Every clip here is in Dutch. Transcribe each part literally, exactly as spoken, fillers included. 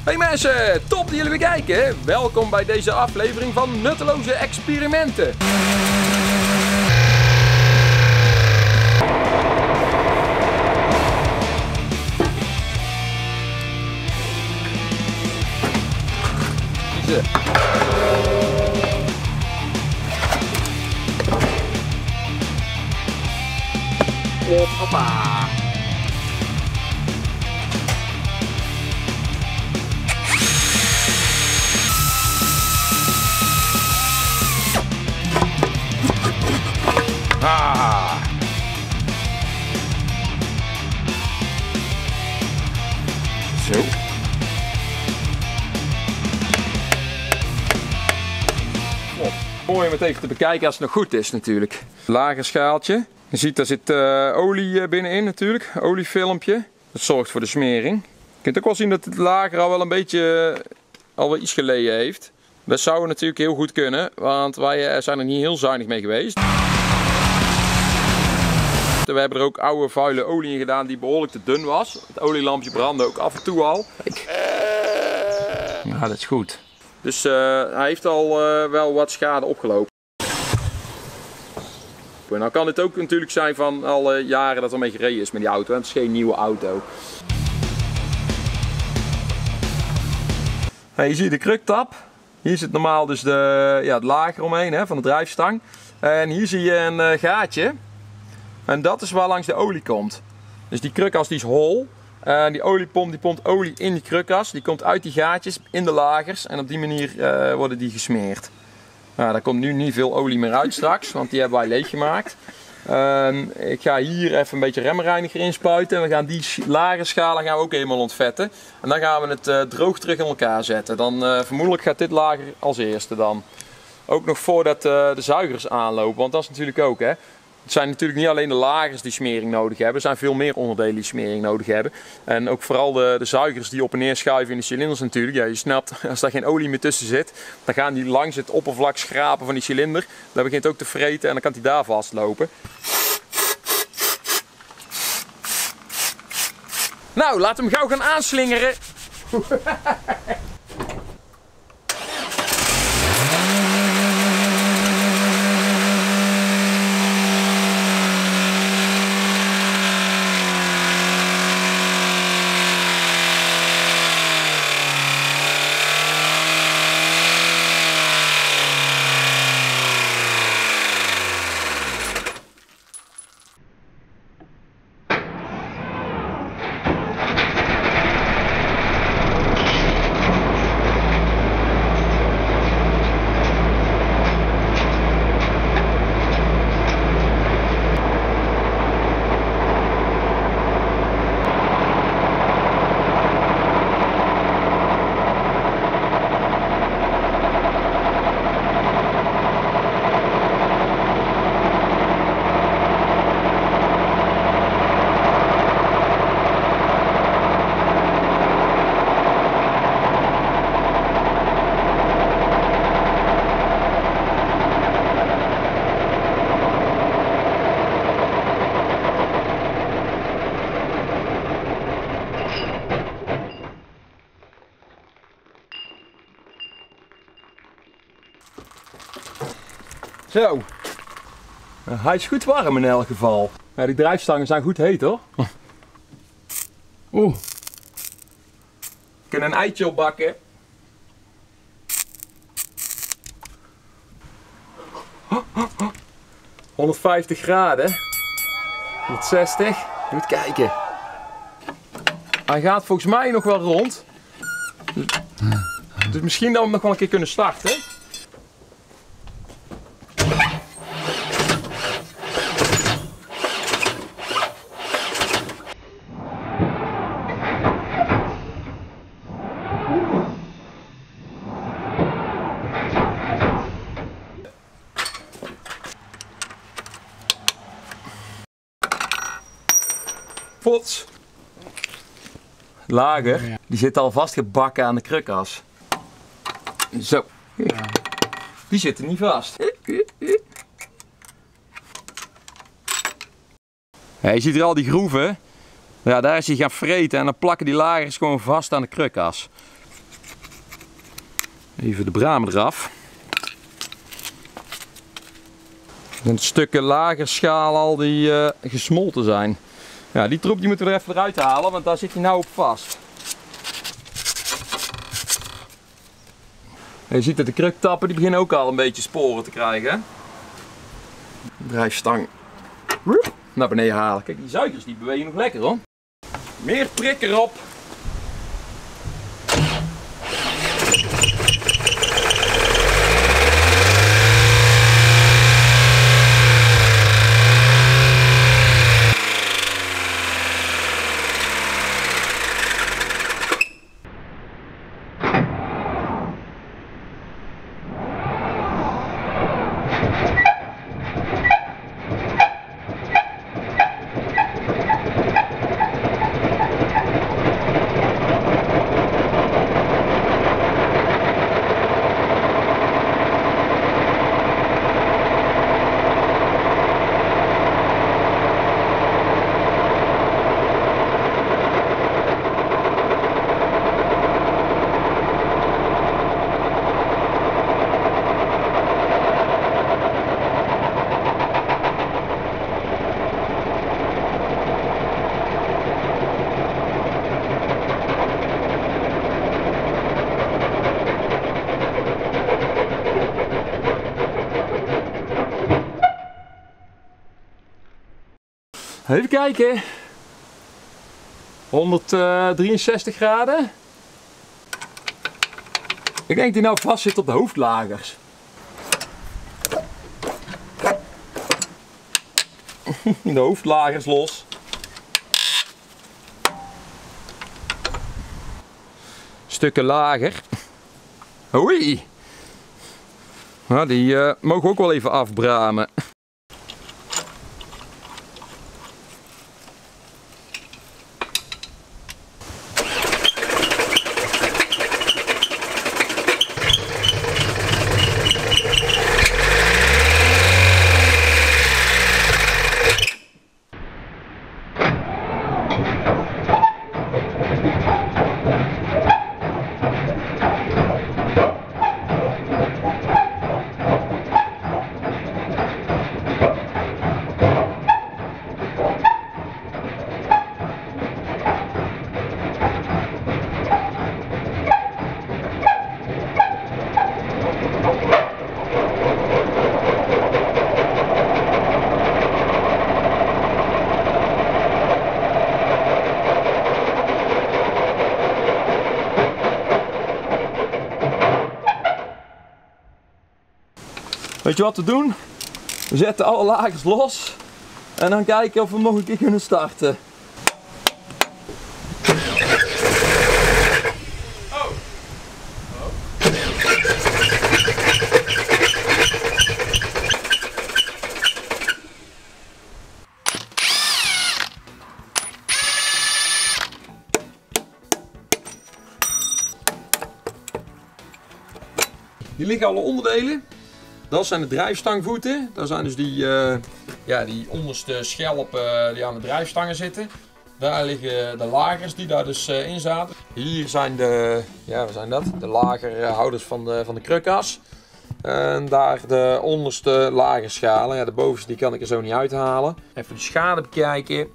Hey mensen, top dat jullie weer kijken. Welkom bij deze aflevering van Nutteloze Experimenten. Hoppa. Ah. Zo. Oh, mooi om het even te bekijken als het nog goed is natuurlijk. Lager schaaltje. Je ziet daar zit uh, olie binnenin natuurlijk, oliefilmpje. Dat zorgt voor de smering. Je kunt ook wel zien dat het lager al wel een beetje uh, al wel iets geleden heeft. Dat zou natuurlijk heel goed kunnen, want wij uh, zijn er niet heel zuinig mee geweest. We hebben er ook oude vuile olie in gedaan die behoorlijk te dun was. Het olielampje brandde ook af en toe al. Ja, dat is goed. Dus uh, hij heeft al uh, wel wat schade opgelopen. En nou kan dit ook natuurlijk zijn van al uh, jaren dat er mee gereden is met die auto. En het is geen nieuwe auto. Nou, je ziet de kruktap. Hier zit normaal dus de, ja, het lager omheen hè, van de drijfstang. En hier zie je een uh, gaatje. En dat is waar langs de olie komt. Dus die krukas die is hol. En die oliepomp die pompt olie in die krukas. Die komt uit die gaatjes in de lagers. En op die manier uh, worden die gesmeerd. Nou, daar komt nu niet veel olie meer uit straks. Want die hebben wij leeggemaakt. Um, ik ga hier even een beetje remreiniger inspuiten. En we gaan die lage schalen gaan we ook helemaal ontvetten. En dan gaan we het uh, droog terug in elkaar zetten. Dan uh, vermoedelijk gaat dit lager als eerste dan. Ook nog voordat uh, de zuigers aanlopen. Want dat is natuurlijk ook hè. Het zijn natuurlijk niet alleen de lagers die smering nodig hebben. Er zijn veel meer onderdelen die smering nodig hebben. En ook vooral de, de zuigers die op en neer schuiven in de cilinders natuurlijk. Ja, je snapt, als daar geen olie meer tussen zit, dan gaan die langs het oppervlak schrapen van die cilinder. Dat begint ook te vreten en dan kan die daar vastlopen. Nou, laten we hem gauw gaan aanslingeren. Zo, hij is goed warm in elk geval. Ja, die drijfstangen zijn goed heet hoor. Oeh. We kunnen een eitje opbakken. honderdvijftig graden. honderdzestig. Moet kijken. Hij gaat volgens mij nog wel rond. Dus misschien dat we hem nog wel een keer kunnen starten. Pots. Lager, die zit al vastgebakken aan de krukas. Zo. Die zitten niet vast. Ja, je ziet hier al die groeven. Ja, daar is hij gaan vreten en dan plakken die lagers gewoon vast aan de krukas. Even de bramen eraf. En stukken lager schaal al die uh, gesmolten zijn. Ja, die troep die moeten we er even eruit halen, want daar zit hij nou op vast. En je ziet dat de kruktappen die beginnen ook al een beetje sporen te krijgen. Drijfstang naar beneden halen. Kijk, die zuikers die bewegen nog lekker hoor. Meer prik erop. Even kijken, honderddrieënzestig graden. Ik denk die nou vast zit op de hoofdlagers. De hoofdlagers los. Stukken lager. Oei. Nou, die uh, mogen we ook wel even afbramen. Weet je wat we doen? We zetten alle lagers los en dan kijken of we nog een keer kunnen starten. Oh. Oh. Hier liggen alle onderdelen. Dat zijn de drijfstangvoeten, dat zijn dus die, uh, ja, die onderste schelpen die aan de drijfstangen zitten. Daar liggen de lagers die daar dus uh, in zaten. Hier zijn de, ja, wat zijn dat? De lagerhouders van de, van de krukas. En daar de onderste lagerschalen, ja, de bovenste die kan ik er zo niet uithalen. Even de schade bekijken.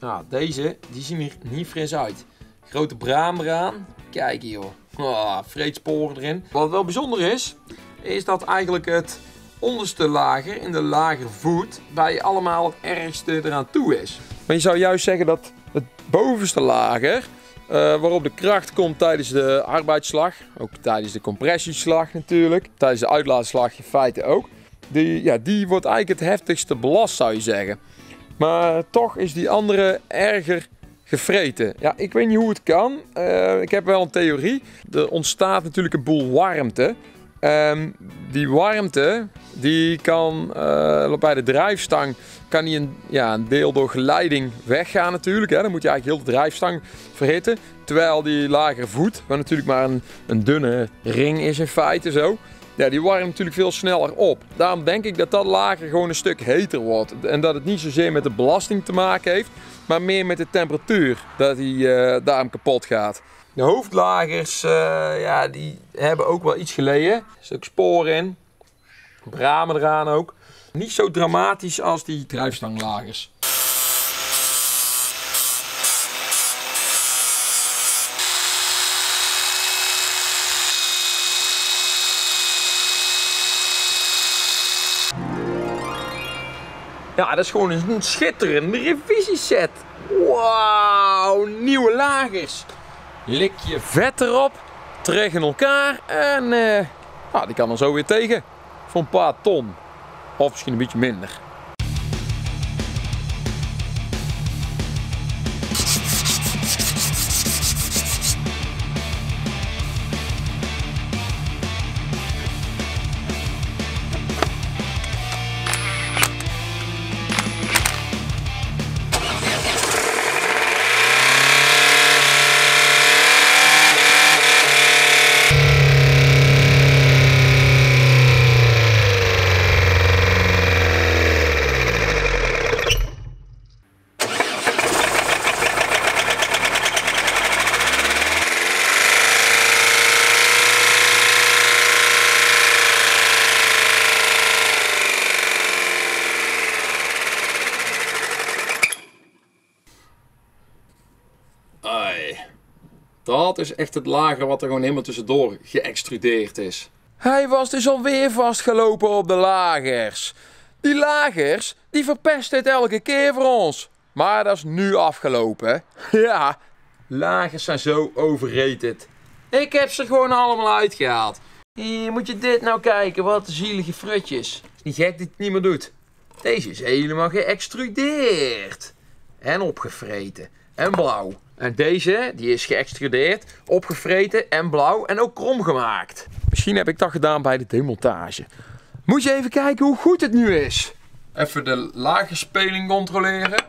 Nou, deze die zien er niet fris uit. Grote braam eraan, kijk hier hoor, oh, vreedsporen erin. Wat wel bijzonder is, is dat eigenlijk het onderste lager in de lagervoet bij allemaal het ergste eraan toe is. Maar je zou juist zeggen dat het bovenste lager, uh, waarop de kracht komt tijdens de arbeidsslag, ook tijdens de compressieslag natuurlijk, tijdens de uitlaatslag in feite ook, die, ja, die wordt eigenlijk het heftigste belast zou je zeggen. Maar toch is die andere erger gevreten. Ja, ik weet niet hoe het kan. Uh, ik heb wel een theorie. Er ontstaat natuurlijk een boel warmte. Um, die warmte die kan uh, bij de drijfstang kan die een, ja, een deel door geleiding weggaan natuurlijk. Hè. Dan moet je eigenlijk heel de drijfstang verhitten. Terwijl die lagere voet, waar natuurlijk maar een, een dunne ring is in feite zo. Ja, die warmt natuurlijk veel sneller op. Daarom denk ik dat dat lager gewoon een stuk heter wordt. En dat het niet zozeer met de belasting te maken heeft, maar meer met de temperatuur dat hij uh, daarom kapot gaat. De hoofdlagers uh, ja, die hebben ook wel iets geleden. Er zit ook sporen in, bramen eraan ook. Niet zo dramatisch als die drijfstanglagers. Ja, dat is gewoon een schitterende revisieset. Wauw, nieuwe lagers. Lik je vet erop, terug in elkaar en eh, nou, die kan er zo weer tegen voor een paar ton. Of misschien een beetje minder. Dat is echt het lager wat er gewoon helemaal tussendoor geëxtrudeerd is. Hij was dus alweer vastgelopen op de lagers. Die lagers, die verpesten het elke keer voor ons. Maar dat is nu afgelopen. Ja, lagers zijn zo overrated. Ik heb ze gewoon allemaal uitgehaald. Hier moet je dit nou kijken, wat zielige frutjes. Het is niet gek dat het niet meer doet. Deze is helemaal geëxtrudeerd. En opgevreten. En blauw. En deze, die is geëxtrudeerd, opgevreten en blauw en ook krom gemaakt. Misschien heb ik dat gedaan bij de demontage. Moet je even kijken hoe goed het nu is. Even de lagerspeling controleren.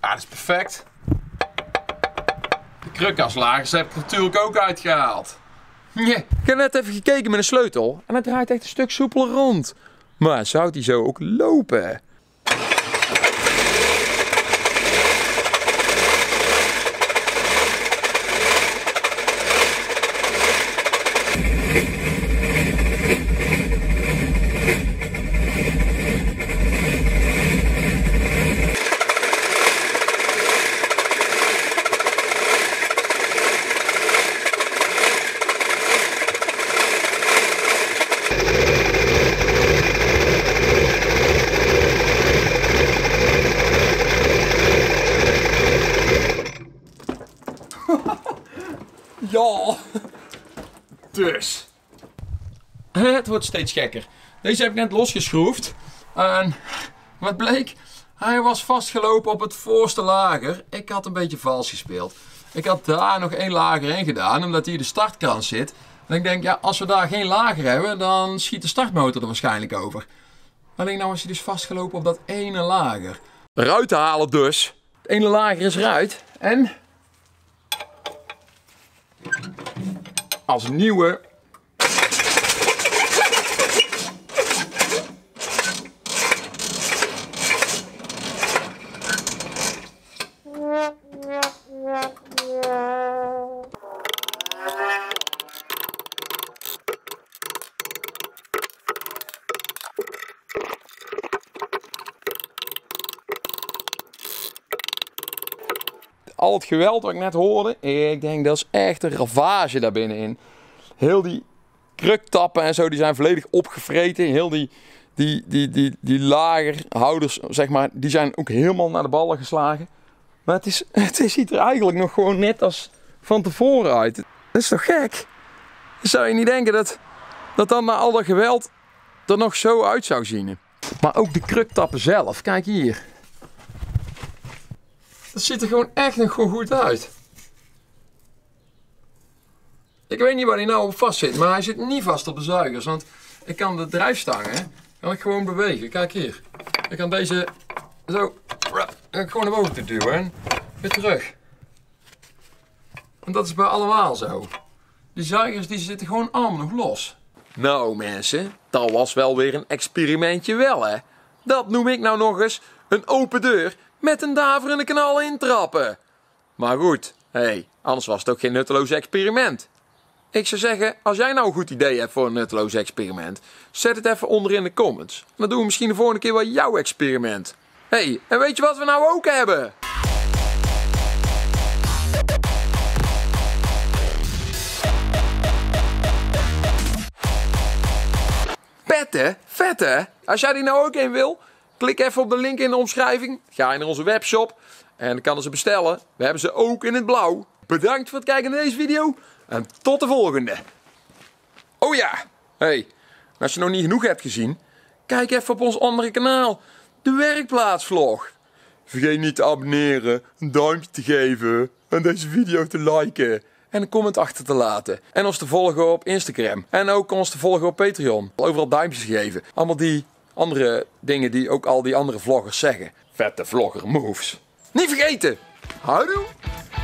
Ja, dat is perfect. De krukkaslagers heb ik natuurlijk ook uitgehaald. Yeah. Ik heb net even gekeken met een sleutel en het draait echt een stuk soepeler rond. Maar zou die zo ook lopen? Ja, dus. Het wordt steeds gekker. Deze heb ik net losgeschroefd. En wat bleek? Hij was vastgelopen op het voorste lager. Ik had een beetje vals gespeeld. Ik had daar nog één lager in gedaan, omdat hier de startkrans zit. En ik denk, ja, als we daar geen lager hebben, dan schiet de startmotor er waarschijnlijk over. Alleen nou was hij dus vastgelopen op dat ene lager. Eruit te halen dus. Het ene lager is eruit. En als nieuwe al het geweld wat ik net hoorde, ik denk dat is echt een ravage daar binnenin. Heel die kruktappen en zo, die zijn volledig opgevreten. Heel die, die, die, die, die lagerhouders, zeg maar, die zijn ook helemaal naar de ballen geslagen. Maar het, is, het ziet er eigenlijk nog gewoon net als van tevoren uit. Dat is toch gek? Zou je niet denken dat dat dan na al dat geweld er nog zo uit zou zien. Maar ook de kruktappen zelf, kijk hier. Dat ziet er gewoon echt nog goed uit. Ik weet niet waar hij nou op vast zit, maar hij zit niet vast op de zuigers. Want ik kan de drijfstangen kan ik gewoon bewegen. Kijk hier. Ik kan deze zo gewoon naar boven te duwen en weer terug. En dat is bij allemaal zo. Die zuigers die zitten gewoon allemaal nog los. Nou mensen, dat was wel weer een experimentje wel hè. Dat noem ik nou nog eens een open deur met een daverende knal intrappen. Maar goed, hé. Hey. Anders was het ook geen nutteloze experiment. Ik zou zeggen, als jij nou een goed idee hebt voor een nutteloze experiment, zet het even onder in de comments. Dan doen we misschien de volgende keer wel jouw experiment. Hé, hey, en weet je wat we nou ook hebben? Petten, vet hè? Als jij die nou ook een wil, klik even op de link in de omschrijving. Ga je naar onze webshop en dan kan je ze bestellen. We hebben ze ook in het blauw. Bedankt voor het kijken naar deze video. En tot de volgende. Oh ja, hey, als je nog niet genoeg hebt gezien, kijk even op ons andere kanaal, de werkplaatsvlog. Vergeet niet te abonneren, een duimpje te geven en deze video te liken. En een comment achter te laten. En ons te volgen op Instagram. En ook ons te volgen op Patreon. Overal duimpjes geven. Allemaal die andere dingen die ook al die andere vloggers zeggen. Vette vlogger moves. Niet vergeten. Houdoe.